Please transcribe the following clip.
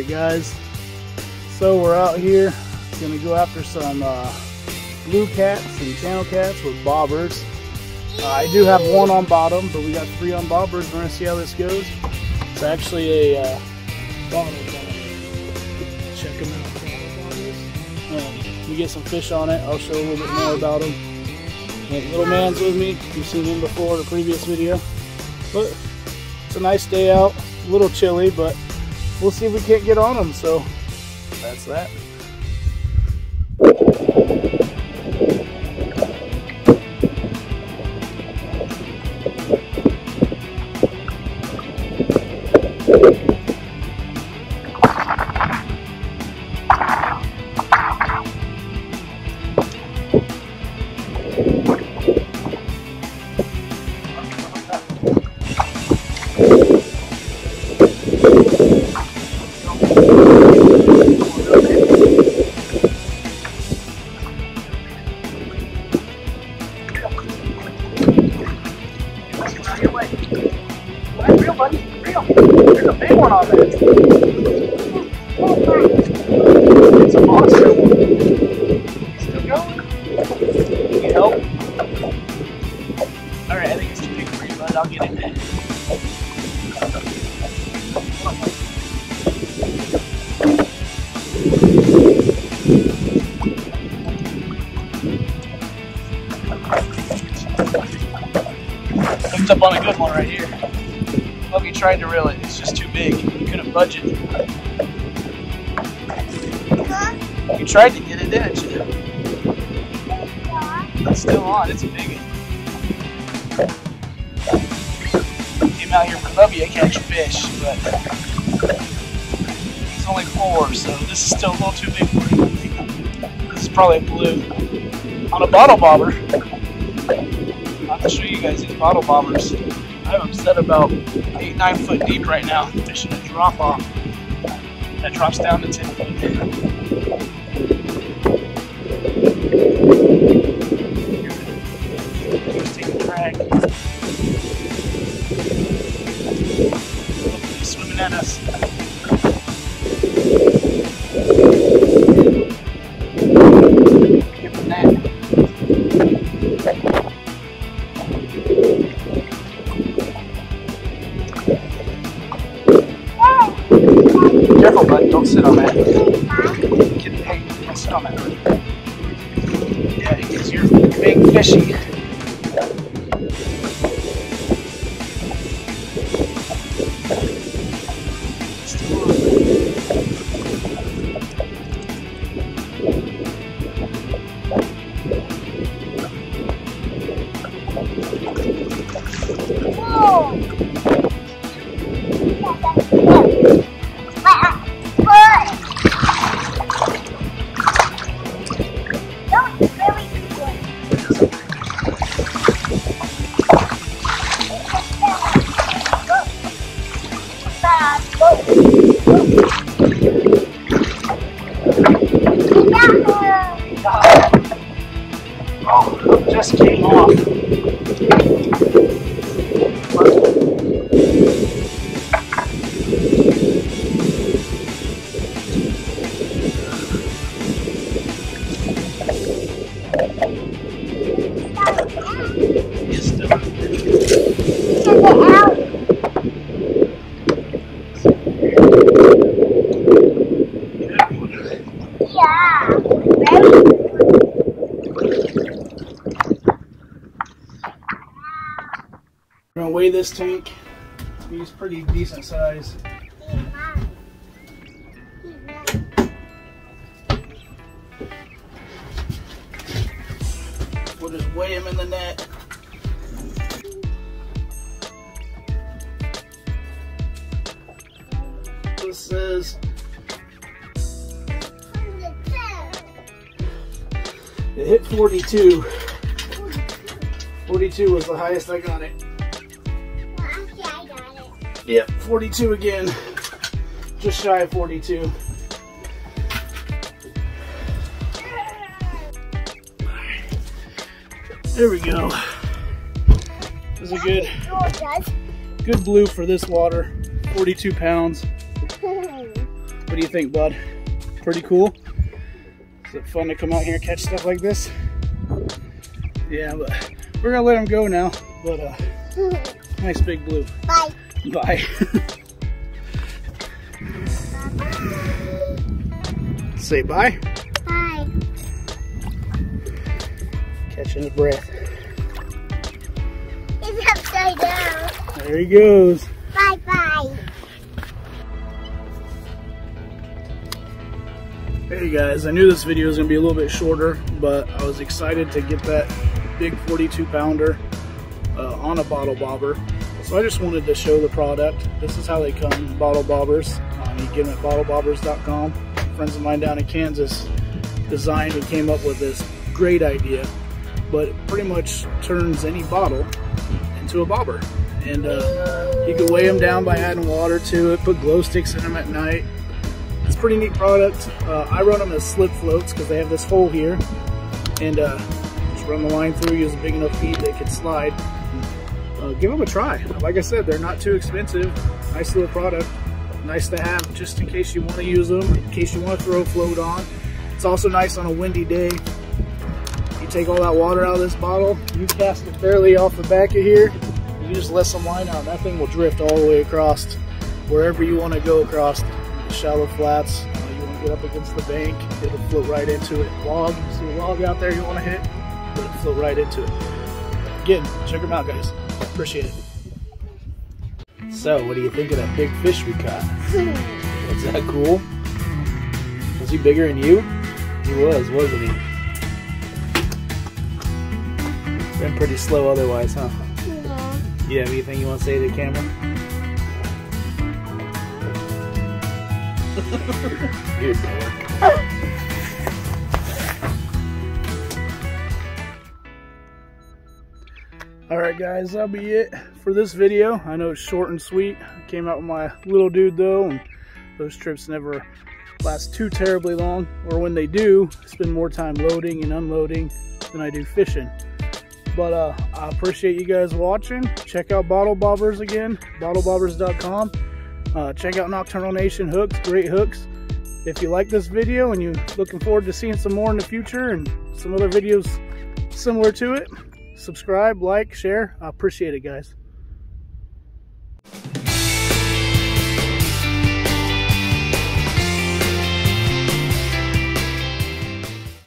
Alright guys, so we're out here going to go after some blue cats and channel cats with bobbers. I do have one on bottom, but we got three on bobbers. We're going to see how this goes. It's actually a bottle bobber. Check them out. We get some fish on it. I'll show a little bit more about them. And little man's with me. You've seen him before in a previous video. But it's a nice day out. A little chilly, but we'll see if we can't get on them. So that's that. Hooked up on a good one right here. Buggy tried to reel it, it's just too big. He couldn't budge it. You tried to get it, didn't you? It's still on, it's a big one. Came out here for buggy to catch fish, but it's only four, so this is still a little too big for him, I think. This is probably a blue on a bottle bobber. I'm going to show you guys these bottle bobbers. I'm upset about 8-9 foot deep right now, fishing a drop off. That drops down to 10 foot. Just take a drag. He's swimming at us. Give him that. Careful, bud. Don't sit on that. Don't sit on that. Yeah, it gets your big fishy. Oh, just came off. This tank, he's pretty decent size. We'll just weigh him in the net. This is it, hit 42. 42 was the highest I got it. Yep, 42 again, just shy of 42. There we go. This is a good blue for this water, 42 pounds. But do you think, bud? Pretty cool? Is it fun to come out here and catch stuff like this? Yeah, but we're gonna let him go now. But nice big blue. Bye. Bye. Say bye. Bye. Catching his breath. It's upside down. There he goes. Bye bye. Hey guys, I knew this video was gonna be a little bit shorter, but I was excited to get that big 42 pounder on a bottle bobber. So I just wanted to show the product. This is how they come, bottle bobbers. You get them at bottlebobbers.com. Friends of mine down in Kansas designed and came up with this great idea, but it pretty much turns any bottle into a bobber. And you can weigh them down by adding water to it, put glow sticks in them at night. It's a pretty neat product. I run them as slip floats because they have this hole here, and just run the line through, use a big enough feed they can slide. Give them a try. Like I said, they're not too expensive. Nice little product. Nice to have just in case you want to use them, in case you want to throw a float on. It's also nice on a windy day. You take all that water out of this bottle, you cast it fairly off the back of here, and you just let some line out. That thing will drift all the way across wherever you want to go across the shallow flats. You want to get up against the bank, it'll float right into it. Log, you see a log out there you want to hit, it'll float right into it. Again, check them out, guys. Appreciate it. So, what do you think of that big fish we caught? Was that cool? Was he bigger than you? He was, wasn't he? Been pretty slow otherwise, huh? Yeah. You have anything you want to say to the camera? You're bored. Alright guys, that'll be it for this video. I know it's short and sweet. I came out with my little dude though, and those trips never last too terribly long, or when they do, I spend more time loading and unloading than I do fishing. But I appreciate you guys watching. Check out Bottle Bobbers again, bottlebobbers.com. Check out Nocturnal Nation hooks, great hooks. If you like this video and you're looking forward to seeing some more in the future and some other videos similar to it, subscribe, like, share. I appreciate it, guys.